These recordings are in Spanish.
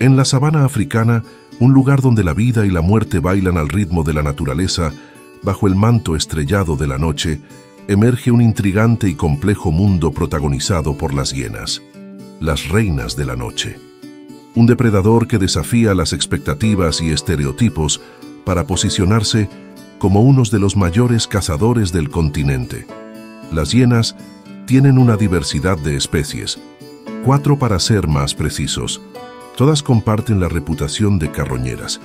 En la sabana africana, un lugar donde la vida y la muerte bailan al ritmo de la naturaleza, bajo el manto estrellado de la noche, emerge un intrigante y complejo mundo protagonizado por las hienas, las reinas de la noche. Un depredador que desafía las expectativas y estereotipos para posicionarse como unos de los mayores cazadores del continente. Las hienas tienen una diversidad de especies, 4 para ser más precisos. Todas comparten la reputación de carroñeras,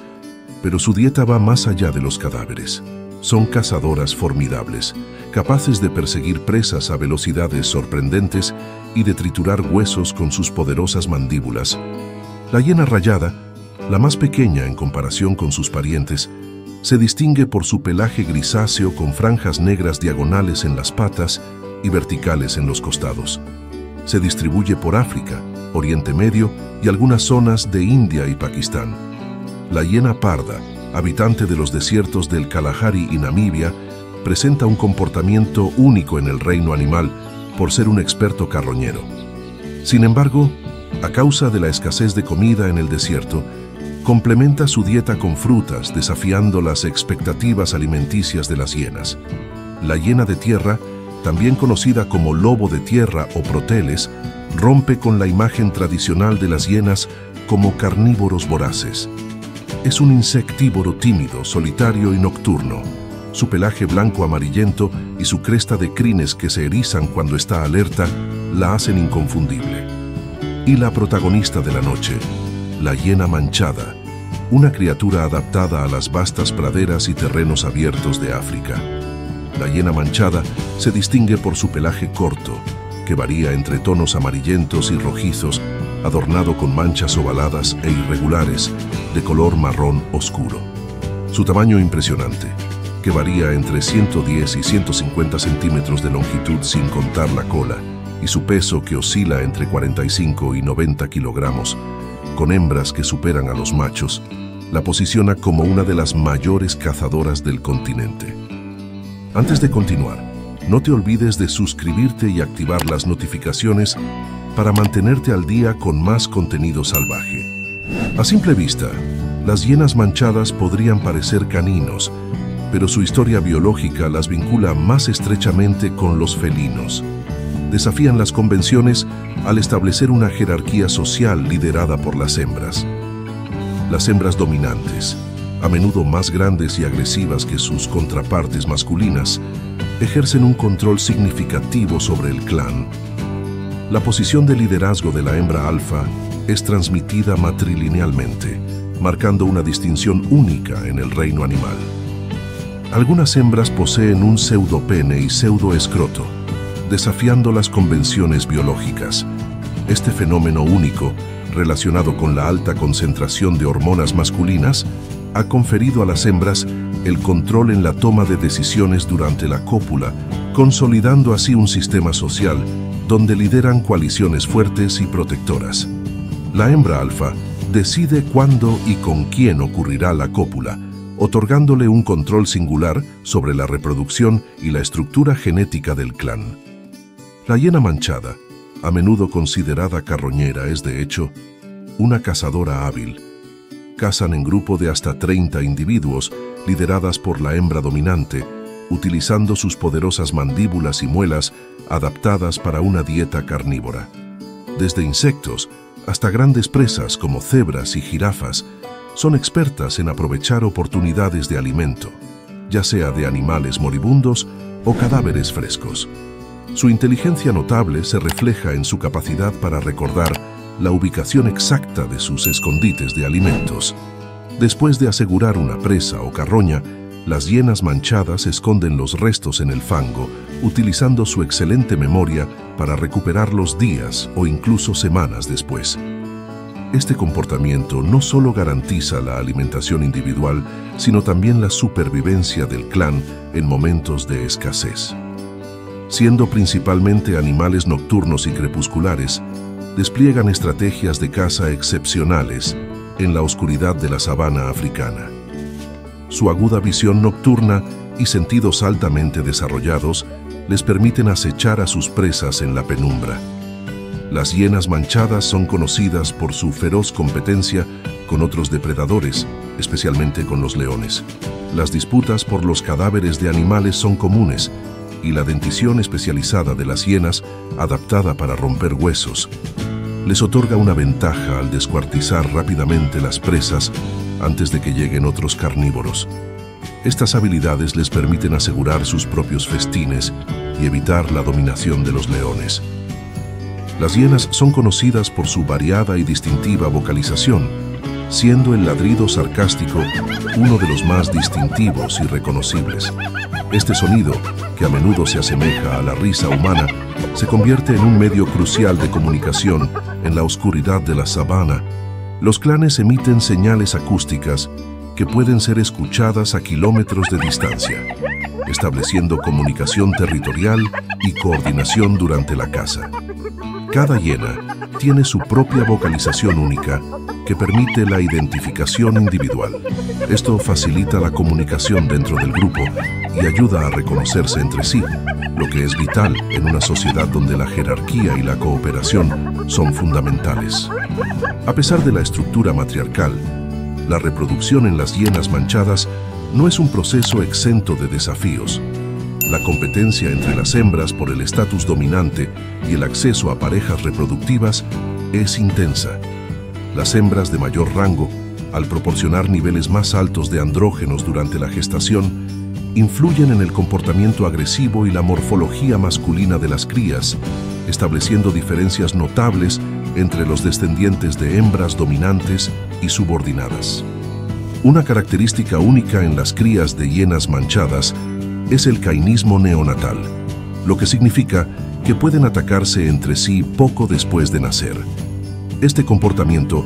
pero su dieta va más allá de los cadáveres. Son cazadoras formidables, capaces de perseguir presas a velocidades sorprendentes y de triturar huesos con sus poderosas mandíbulas. La hiena rayada, la más pequeña en comparación con sus parientes, se distingue por su pelaje grisáceo con franjas negras diagonales en las patas y verticales en los costados. Se distribuye por África, Oriente Medio y algunas zonas de India y Pakistán. La hiena parda, habitante de los desiertos del Kalahari y Namibia, presenta un comportamiento único en el reino animal por ser un experto carroñero. Sin embargo, a causa de la escasez de comida en el desierto, complementa su dieta con frutas, desafiando las expectativas alimenticias de las hienas. La hiena de tierra, también conocida como lobo de tierra o proteles, rompe con la imagen tradicional de las hienas como carnívoros voraces. Es un insectívoro tímido, solitario y nocturno. Su pelaje blanco amarillento y su cresta de crines que se erizan cuando está alerta la hacen inconfundible. Y la protagonista de la noche, la hiena manchada, una criatura adaptada a las vastas praderas y terrenos abiertos de África. La hiena manchada se distingue por su pelaje corto, que varía entre tonos amarillentos y rojizos, adornado con manchas ovaladas e irregulares de color marrón oscuro. Su tamaño impresionante, que varía entre 110 y 150 centímetros de longitud sin contar la cola, y su peso que oscila entre 45 y 90 kilogramos, con hembras que superan a los machos, la posiciona como una de las mayores cazadoras del continente. Antes de continuar, no te olvides de suscribirte y activar las notificaciones para mantenerte al día con más contenido salvaje. A simple vista, las hienas manchadas podrían parecer caninos, pero su historia biológica las vincula más estrechamente con los felinos. Desafían las convenciones al establecer una jerarquía social liderada por las hembras. Las hembras dominantes, a menudo más grandes y agresivas que sus contrapartes masculinas, ejercen un control significativo sobre el clan. La posición de liderazgo de la hembra alfa es transmitida matrilinealmente, marcando una distinción única en el reino animal. Algunas hembras poseen un pseudopene y pseudoescroto, desafiando las convenciones biológicas. Este fenómeno único, relacionado con la alta concentración de hormonas masculinas, ha conferido a las hembras el control en la toma de decisiones durante la cópula, consolidando así un sistema social donde lideran coaliciones fuertes y protectoras. La hembra alfa decide cuándo y con quién ocurrirá la cópula, otorgándole un control singular sobre la reproducción y la estructura genética del clan. La hiena manchada, a menudo considerada carroñera, es de hecho una cazadora hábil. Cazan en grupo de hasta 30 individuos, lideradas por la hembra dominante, utilizando sus poderosas mandíbulas y muelas adaptadas para una dieta carnívora. Desde insectos hasta grandes presas como cebras y jirafas, son expertas en aprovechar oportunidades de alimento, ya sea de animales moribundos o cadáveres frescos. Su inteligencia notable se refleja en su capacidad para recordar la ubicación exacta de sus escondites de alimentos. Después de asegurar una presa o carroña, las hienas manchadas esconden los restos en el fango, utilizando su excelente memoria para recuperarlos días o incluso semanas después. Este comportamiento no solo garantiza la alimentación individual, sino también la supervivencia del clan en momentos de escasez. Siendo principalmente animales nocturnos y crepusculares, despliegan estrategias de caza excepcionales en la oscuridad de la sabana africana. Su aguda visión nocturna y sentidos altamente desarrollados les permiten acechar a sus presas en la penumbra. Las hienas manchadas son conocidas por su feroz competencia con otros depredadores, especialmente con los leones. Las disputas por los cadáveres de animales son comunes y la dentición especializada de las hienas, adaptada para romper huesos, les otorga una ventaja al descuartizar rápidamente las presas antes de que lleguen otros carnívoros. Estas habilidades les permiten asegurar sus propios festines y evitar la dominación de los leones. Las hienas son conocidas por su variada y distintiva vocalización, siendo el ladrido sarcástico uno de los más distintivos y reconocibles. Este sonido, que a menudo se asemeja a la risa humana, se convierte en un medio crucial de comunicación en la oscuridad de la sabana. Los clanes emiten señales acústicas que pueden ser escuchadas a kilómetros de distancia, estableciendo comunicación territorial y coordinación durante la caza. Cada hiena tiene su propia vocalización única que permite la identificación individual. Esto facilita la comunicación dentro del grupo y ayuda a reconocerse entre sí, lo que es vital en una sociedad donde la jerarquía y la cooperación son fundamentales. A pesar de la estructura matriarcal, la reproducción en las hienas manchadas no es un proceso exento de desafíos. La competencia entre las hembras por el estatus dominante y el acceso a parejas reproductivas es intensa. Las hembras de mayor rango, al proporcionar niveles más altos de andrógenos durante la gestación, influyen en el comportamiento agresivo y la morfología masculina de las crías, estableciendo diferencias notables entre los descendientes de hembras dominantes y subordinadas. Una característica única en las crías de hienas manchadas es el cainismo neonatal, lo que significa que pueden atacarse entre sí poco después de nacer. Este comportamiento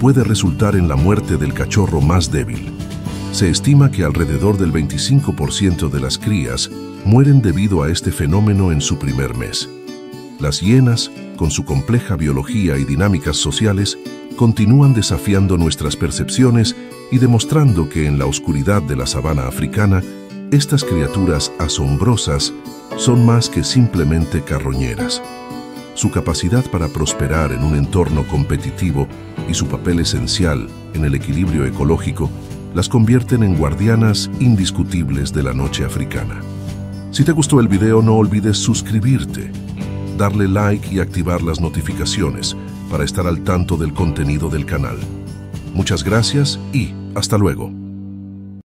puede resultar en la muerte del cachorro más débil. Se estima que alrededor del 25% de las crías mueren debido a este fenómeno en su primer mes. Las hienas, con su compleja biología y dinámicas sociales, continúan desafiando nuestras percepciones y demostrando que en la oscuridad de la sabana africana, estas criaturas asombrosas son más que simplemente carroñeras. Su capacidad para prosperar en un entorno competitivo y su papel esencial en el equilibrio ecológico las convierten en guardianas indiscutibles de la noche africana. Si te gustó el video, no olvides suscribirte, darle like y activar las notificaciones para estar al tanto del contenido del canal. Muchas gracias y hasta luego.